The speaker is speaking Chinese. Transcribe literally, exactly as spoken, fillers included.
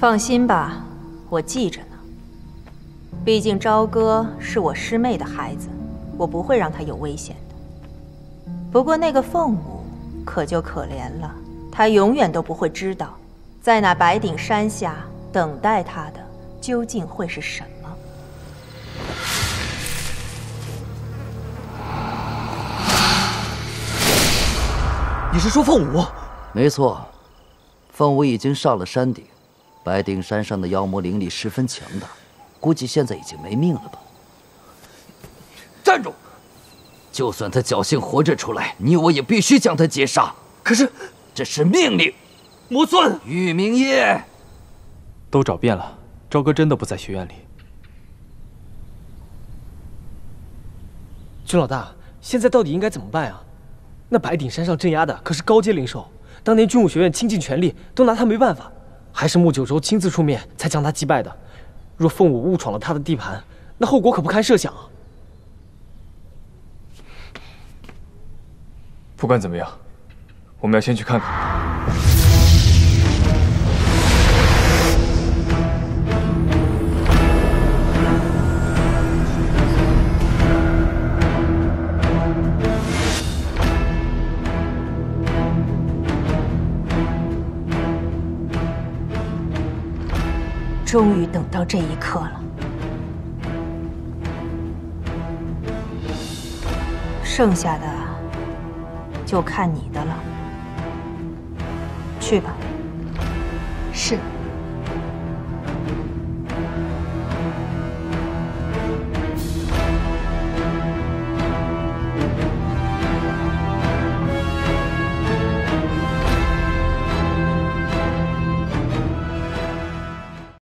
放心吧，我记着呢。毕竟朝歌是我师妹的孩子，我不会让她有危险的。不过那个凤舞可就可怜了，她永远都不会知道，在那白顶山下等待她的究竟会是什么。 你是说凤舞？没错，凤舞已经上了山顶。白顶山上的妖魔灵力十分强大，估计现在已经没命了吧？站住！就算他侥幸活着出来，你我也必须将他截杀。可是这是命令。魔尊，玉明夜，都找遍了，朝歌真的不在学院里。君老大，现在到底应该怎么办啊？ 那白顶山上镇压的可是高阶灵兽，当年军武学院倾尽全力都拿他没办法，还是穆九州亲自出面才将他击败的。若凤舞误闯了他的地盘，那后果可不堪设想啊！不管怎么样，我们要先去看看。 终于等到这一刻了，剩下的就看你的了。去吧。是。